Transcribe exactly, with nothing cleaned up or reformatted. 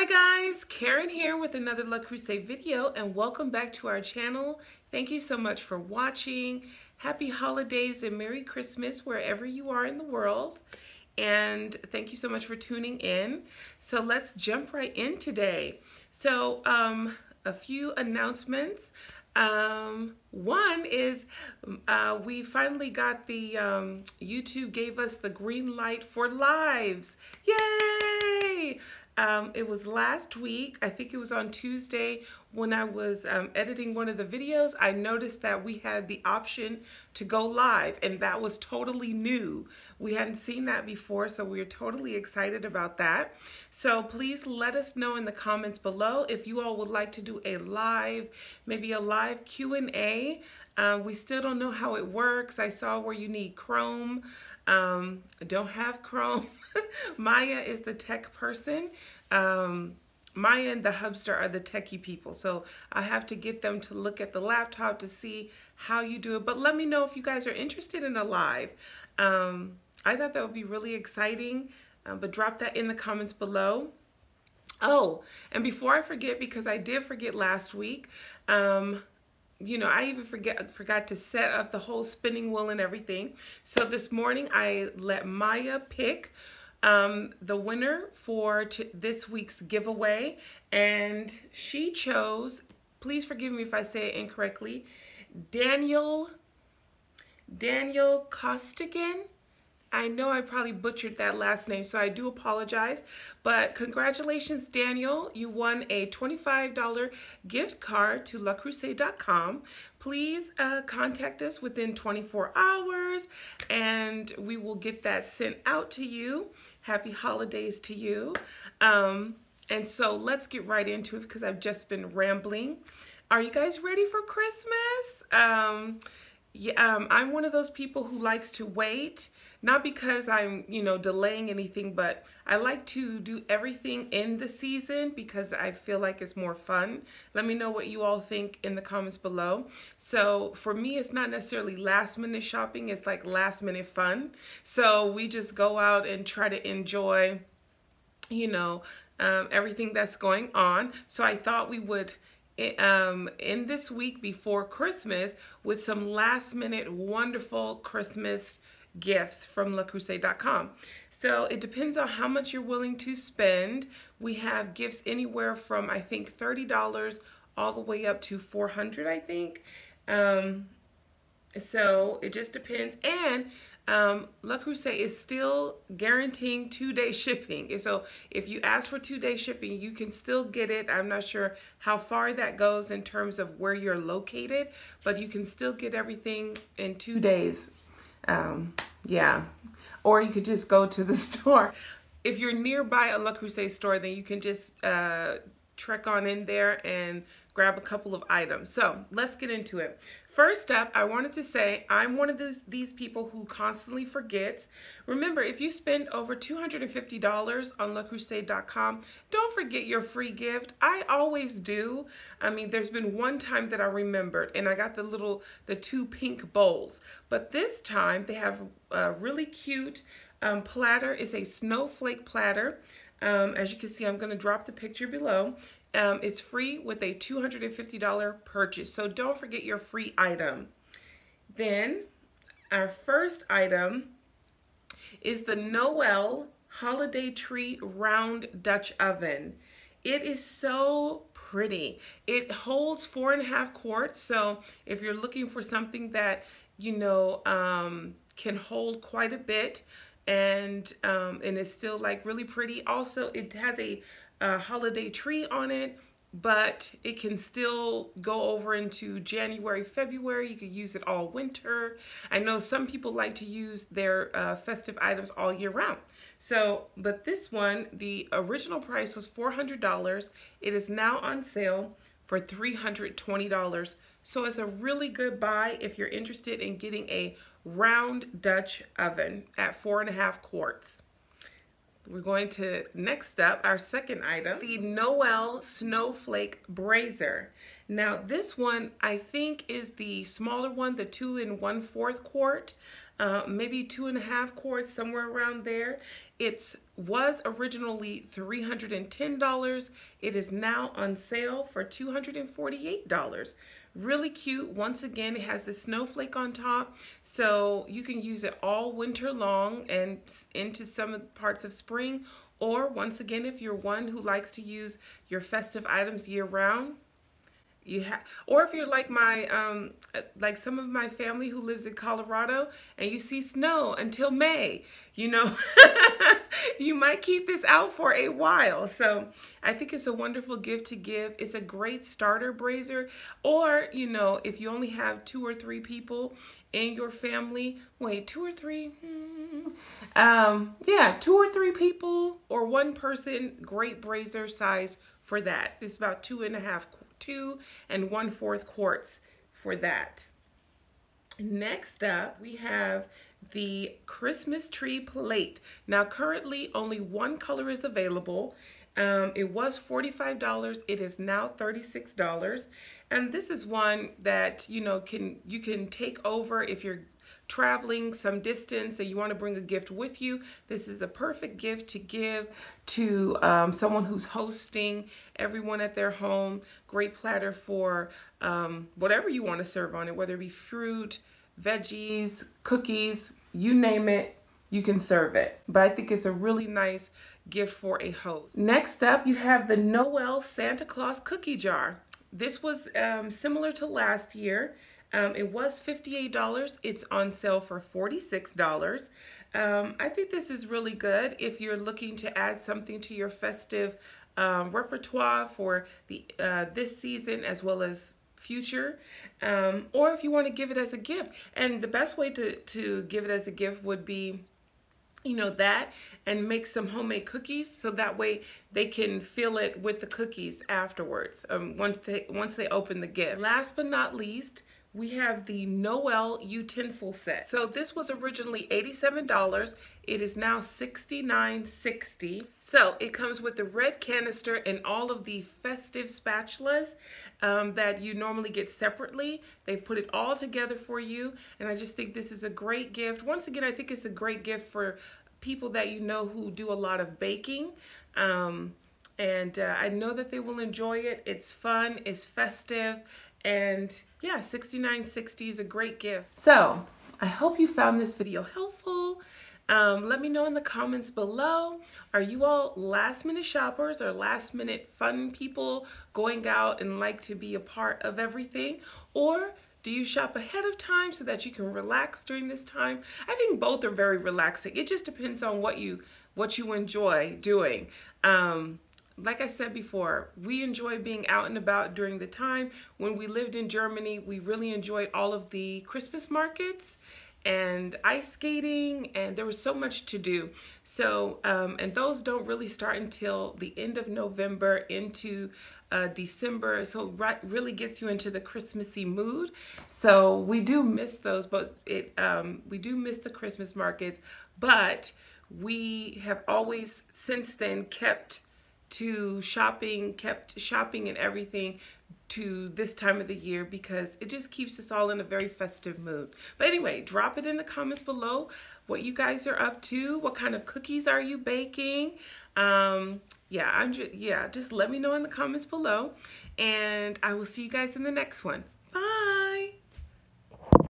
Hi guys, Karen here with another Le Creuset video and welcome back to our channel. Thank you so much for watching. Happy holidays and Merry Christmas wherever you are in the world. And thank you so much for tuning in. So let's jump right in today. So um, a few announcements. Um, one is uh, we finally got the, um, YouTube gave us the green light for lives. Yay! Um, it was last week, I think it was on Tuesday, when I was um, editing one of the videos, I noticed that we had the option to go live, and that was totally new. We hadn't seen that before, so we were totally excited about that. So please let us know in the comments below if you all would like to do a live, maybe a live Q and A. Um, we still don't know how it works. I saw where you need Chrome. Um, don't have Chrome. Maya is the tech person. Um, Maya and the Hubster are the techie people. So I have to get them to look at the laptop to see how you do it. But let me know if you guys are interested in a live. Um, I thought that would be really exciting. Uh, but drop that in the comments below. Oh, and before I forget, because I did forget last week, um, you know, I even forget, forgot to set up the whole spinning wheel and everything. So this morning I let Maya pick um, the winner for t this week's giveaway. And she chose, please forgive me if I say it incorrectly, Daniel, Daniel Costigan. I know I probably butchered that last name, so I do apologize. But congratulations, Daniel. You won a twenty-five dollar gift card to le creuset dot com. Please uh, contact us within twenty-four hours, and we will get that sent out to you. Happy holidays to you. Um, and so let's get right into it because I've just been rambling. Are you guys ready for Christmas? Um, yeah, um, I'm one of those people who likes to wait. Not because I'm, you know, delaying anything, but I like to do everything in the season because I feel like it's more fun. Let me know what you all think in the comments below. So for me, it's not necessarily last minute shopping. It's like last minute fun. So we just go out and try to enjoy, you know, um, everything that's going on. So I thought we would Um, end this week before Christmas with some last minute wonderful Christmas gifts from le creuset dot com. So it depends on how much you're willing to spend. We have gifts anywhere from, I think, thirty dollars all the way up to four hundred dollars, I think. Um, so it just depends. And um, Le Creuset is still guaranteeing two-day shipping. So if you ask for two-day shipping, you can still get it. I'm not sure how far that goes in terms of where you're located, but you can still get everything in two days. Um, yeah, or you could just go to the store. If you're nearby a Le Creuset store, then you can just uh, trek on in there and grab a couple of items. So let's get into it. First up, I wanted to say I'm one of these, these people who constantly forgets. Remember, if you spend over two hundred fifty dollars on le creuset dot com, don't forget your free gift. I always do. I mean, there's been one time that I remembered, and I got the little, the two pink bowls. But this time, they have a really cute um, platter. It's a snowflake platter. Um, as you can see, I'm going to drop the picture below. Um, it's free with a two hundred fifty dollar purchase. So don't forget your free item. Then our first item is the Noel Holiday Tree Round Dutch Oven. It is so pretty. It holds four and a half quarts. So if you're looking for something that, you know, um, can hold quite a bit and, um, and it's still like really pretty. Also, it has a a holiday tree on it, but it can still go over into January, February. You could use it all winter. I know some people like to use their uh, festive items all year round. So, but this one, the original price was four hundred dollars. It is now on sale for three hundred twenty dollars. So it's a really good buy if you're interested in getting a round Dutch oven at four and a half quarts. We're going to, next up, our second item, the Noel Snowflake Braiser. Now this one, I think, is the smaller one, the two and one fourth quart. uh, maybe two and a half cords, somewhere around there. It was originally three hundred ten dollars. It is now on sale for two hundred forty-eight dollars. Really cute. Once again, it has the snowflake on top, so you can use it all winter long and into some parts of spring. Or once again, if you're one who likes to use your festive items year round, you have, or if you're like my, um, like some of my family who lives in Colorado and you see snow until May, you know, you might keep this out for a while. So I think it's a wonderful gift to give. It's a great starter braiser. Or, you know, if you only have two or three people in your family, wait, two or three, hmm. um, yeah, two or three people or one person, great braiser size for that. It's about two and a half two and one fourth quarts for that. Next up, we have the Christmas tree plate. Now currently only one color is available. Um, it was forty-five dollars, it is now thirty-six dollars. And this is one that, you know, can you can take over if you're traveling some distance and you want to bring a gift with you. This is a perfect gift to give to um, someone who's hosting everyone at their home. Great platter for um, whatever you want to serve on it, whether it be fruit, veggies, cookies, you name it, you can serve it. But I think it's a really nice gift for a host. Next up, you have the Noel Santa Claus cookie jar. This was um, similar to last year. Um, it was fifty-eight dollars. It's on sale for forty-six dollars. Um, I think this is really good if you're looking to add something to your festive um, repertoire for the uh, this season as well as future, um, or if you want to give it as a gift. And the best way to, to give it as a gift would be, you know, that and make some homemade cookies, so that way they can fill it with the cookies afterwards, um, once they, once they open the gift. Last but not least, we have the Noel utensil set. So this was originally eighty-seven dollars. It is now sixty-nine sixty. So it comes with the red canister and all of the festive spatulas um, that you normally get separately. They've put it all together for you. And I just think this is a great gift. Once again, I think it's a great gift for people that you know who do a lot of baking. Um, and uh, I know that they will enjoy it. It's fun, it's festive. And yeah, sixty-nine sixty is a great gift. So I hope you found this video helpful. Um, let me know in the comments below. Are you all last minute shoppers or last minute fun people going out and like to be a part of everything? Or do you shop ahead of time so that you can relax during this time? I think both are very relaxing. It just depends on what you what you enjoy doing. Um, Like I said before, we enjoy being out and about during the time. When we lived in Germany, we really enjoyed all of the Christmas markets and ice skating, and there was so much to do. So, um, and those don't really start until the end of November into uh, December. So right, really gets you into the Christmassy mood. So we do miss those, but it um, we do miss the Christmas markets. But we have always since then kept to shopping, kept shopping and everything to this time of the year, because it just keeps us all in a very festive mood. But anyway, drop it in the comments below what you guys are up to. What kind of cookies are you baking? Um, yeah, I'm just, yeah, just let me know in the comments below, and I will see you guys in the next one.